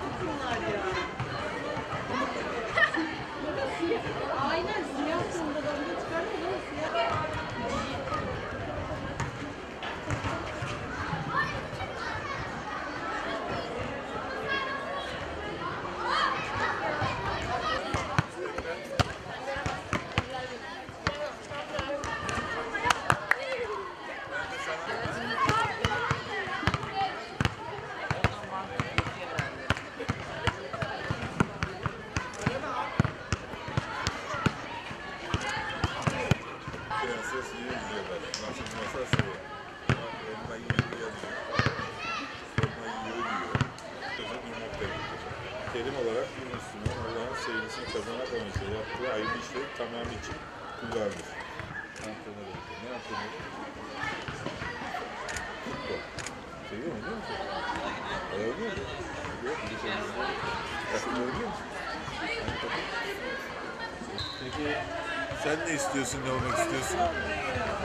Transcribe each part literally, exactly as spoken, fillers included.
Bunlar ya. Aynen siyah sondalarını çıkartalım. Siyah. Terim olarak bir Müslüman Allah'ın sevgisini kazanan konusunda yaptığı ayrı işleri tamam için kullanılır. Antrenör oldu. Ne antrenör? Futbol. Seviyor mu değil mi? Ayağlıyor mu? Takımları biliyor musun? Peki sen ne istiyorsun, ne olmak istiyorsun?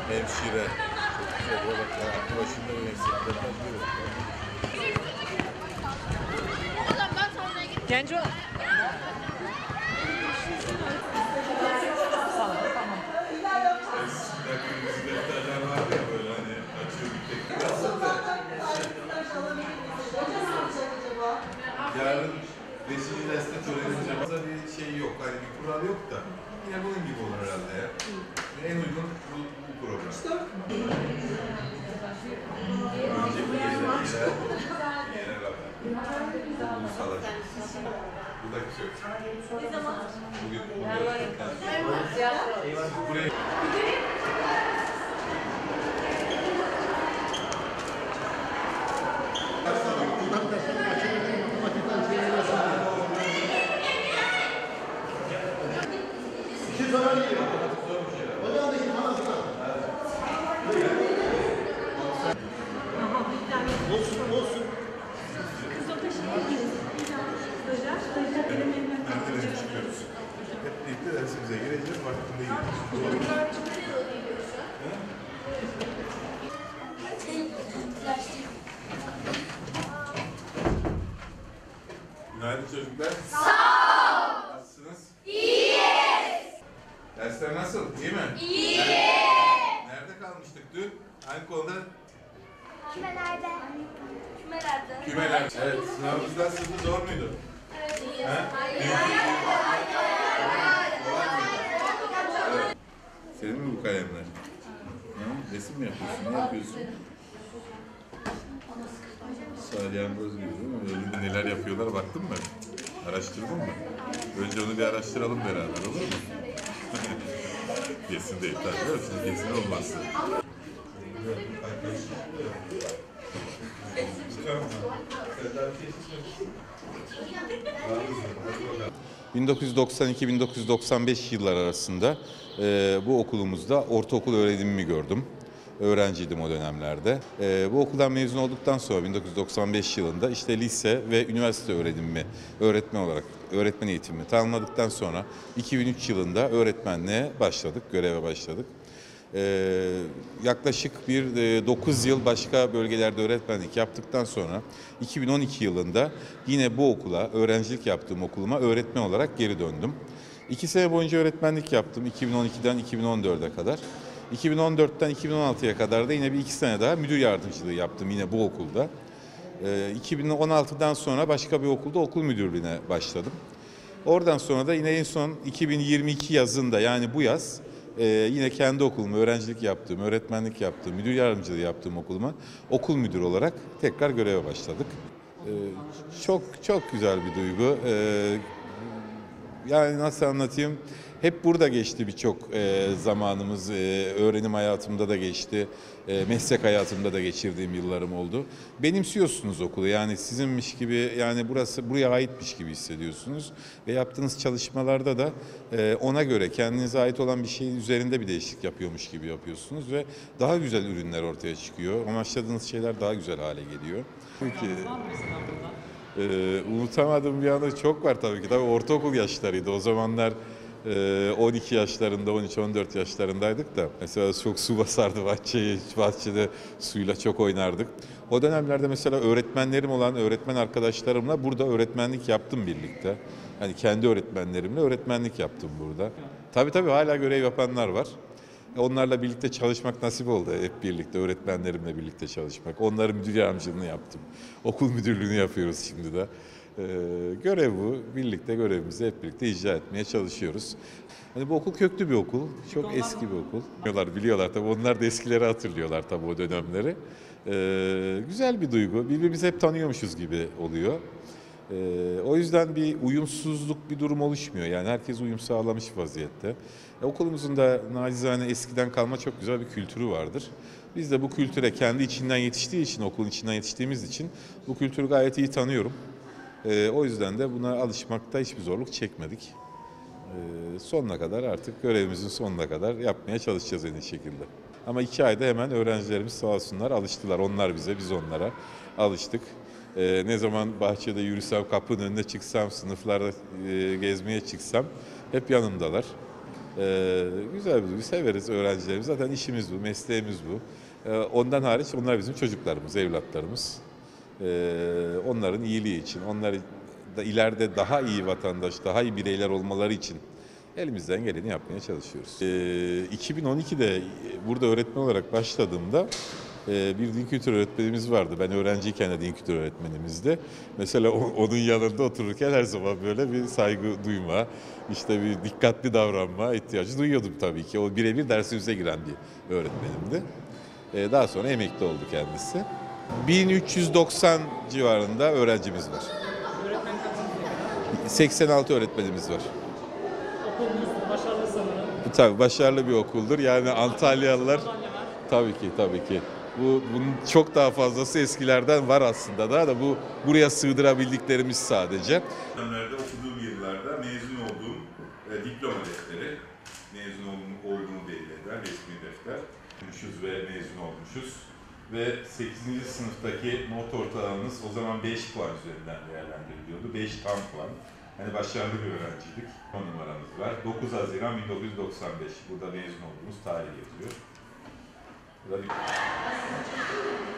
Hemşire. Çok güzel. Bak ya. Başında bir eksiklerden biri. Genco. Tamam, tamam. Eskiden kırmızı defterler vardı ya böyle hani açıyor bir tek. Yarın beşinci derste töreneceğim. Fazla bir şey yok, hani bir kural yok da yine bunun gibi olur herhalde ya. En uygun bu, bu program. Önce bir yerel, yerel haber. Ulusal haber. Bu da güzel. Bugün bunu buraya... İki zaman geliyor. Dersimize gireceğiz, vaktinde gireceğiz. Günaydın çocuklar. Sağ ol. Nasılsınız? İyiyiz. Dersler nasıl? İyi mi? İyi. Nerede kalmıştık dün? Hangi konuda? Kümelerde. Kümelerde. Kümelerde. Evet, sınavımızdan sınavı zor muydu? Evet, iyi. Hayır. Senin mi bu kalemler? Ha, resim mi yapıyorsun? Ne yapıyorsun? Salih Amroz gibi değil mi? Neler yapıyorlar baktın mı? Araştırdın mı? Önce onu bir araştıralım beraber olur mu? Kesin değil. Takdir musun? Kesin olmazsın. bin dokuz yüz doksan iki bin dokuz yüz doksan beş yıllar arasında e, bu okulumuzda ortaokul öğrenimimi gördüm. Öğrenciydim o dönemlerde. E, bu okuldan mezun olduktan sonra bin dokuz yüz doksan beş yılında işte lise ve üniversite öğrenimimi öğretmen olarak öğretmen eğitimimi tamamladıktan sonra iki bin üç yılında öğretmenliğe başladık, göreve başladık. Ee, yaklaşık bir e, dokuz yıl başka bölgelerde öğretmenlik yaptıktan sonra iki bin on iki yılında yine bu okula, öğrencilik yaptığım okuluma öğretmen olarak geri döndüm. iki sene boyunca öğretmenlik yaptım iki bin on ikiden iki bin on dörde kadar. iki bin on dörtten iki bin on altıya kadar da yine bir iki sene daha müdür yardımcılığı yaptım yine bu okulda. Ee, iki bin on altıdan sonra başka bir okulda okul müdürlüğüne başladım. Oradan sonra da yine en son iki bin yirmi iki yazında yani bu yaz Ee, yine kendi okuluma, öğrencilik yaptığım, öğretmenlik yaptığım, müdür yardımcılığı yaptığım okuluma okul müdürü olarak tekrar göreve başladık. Ee, çok çok güzel bir duygu. Ee, yani nasıl anlatayım? Hep burada geçti birçok e, zamanımız, e, öğrenim hayatımda da geçti, e, meslek hayatımda da geçirdiğim yıllarım oldu. Benimsiyorsunuz okulu, yani sizinmiş gibi, yani burası buraya aitmiş gibi hissediyorsunuz ve yaptığınız çalışmalarda da e, ona göre kendinize ait olan bir şeyin üzerinde bir değişiklik yapıyormuş gibi yapıyorsunuz ve daha güzel ürünler ortaya çıkıyor, amaçladığınız şeyler daha güzel hale geliyor. Peki. E, unutamadığım bir anda çok var tabii ki, tabii ortaokul yaşlarıydı o zamanlar. on iki yaşlarında, on üç on dört yaşlarındaydık da mesela çok su basardı bahçeye, bahçede suyla çok oynardık. O dönemlerde mesela öğretmenlerim olan öğretmen arkadaşlarımla burada öğretmenlik yaptım birlikte. Hani kendi öğretmenlerimle öğretmenlik yaptım burada. Tabii tabii hala görev yapanlar var. Onlarla birlikte çalışmak nasip oldu hep birlikte, öğretmenlerimle birlikte çalışmak. Onların müdür yardımcılığını yaptım. Okul müdürlüğünü yapıyoruz şimdi de. Ee, görev bu. Birlikte görevimizi hep birlikte icra etmeye çalışıyoruz. Hani bu okul köklü bir okul. Çok eski bir okul. Biliyorlar, biliyorlar tabii. Onlar da eskileri hatırlıyorlar tabii o dönemleri. Ee, güzel bir duygu. Birbirimizi hep tanıyormuşuz gibi oluyor. Ee, o yüzden bir uyumsuzluk bir durum oluşmuyor. Yani herkes uyum sağlamış vaziyette. E, okulumuzun da nacizane eskiden kalma çok güzel bir kültürü vardır. Biz de bu kültüre kendi içinden yetiştiği için, okulun içinden yetiştiğimiz için bu kültürü gayet iyi tanıyorum. E, o yüzden de buna alışmakta hiçbir zorluk çekmedik. E, sonuna kadar artık görevimizin sonuna kadar yapmaya çalışacağız en iyi şekilde. Ama iki ayda hemen öğrencilerimiz sağ olsunlar alıştılar. Onlar bize, biz onlara alıştık. Ee, ne zaman bahçede yürüsem, kapının önüne çıksam, sınıflarda e, gezmeye çıksam hep yanımdalar. Ee, güzel bir, severiz öğrencilerimiz. Zaten işimiz bu, mesleğimiz bu. Ee, ondan hariç onlar bizim çocuklarımız, evlatlarımız. Ee, onların iyiliği için, onlar da ileride daha iyi vatandaş, daha iyi bireyler olmaları için elimizden geleni yapmaya çalışıyoruz. Ee, iki bin on iki'de burada öğretmen olarak başladığımda bir din kültürü öğretmenimiz vardı. Ben öğrenciyken de din kültürü öğretmenimizdi. Mesela onun yanında otururken her zaman böyle bir saygı duyma, işte bir dikkatli davranma ihtiyacı duyuyordum tabii ki. O birebir dersimize giren bir öğretmenimdi. Daha sonra emekli oldu kendisi. bin üç yüz doksan civarında öğrencimiz var. seksen altı öğretmenimiz var. Okulumuz başarılı sanırım. Tabii başarılı bir okuldur. Yani Antalyalılar tabii ki tabii ki. Bu, bunun çok daha fazlası eskilerden var aslında daha da bu buraya sığdırabildiklerimiz sadece. Okuduğum yıllarda mezun olduğum e, diploma defteri, mezun olduğum, olduğumu belli eden resmi defter. Olmuşuz ve mezun olmuşuz ve sekizinci sınıftaki not ortalamamız o zaman beş puan üzerinden değerlendiriliyordu. beş tam puan. Hani başarılı bir öğrenciydik. on numaramız var. dokuz Haziran bin dokuz yüz doksan beş. Burada mezun olduğumuz tarih yazıyor. Gracias.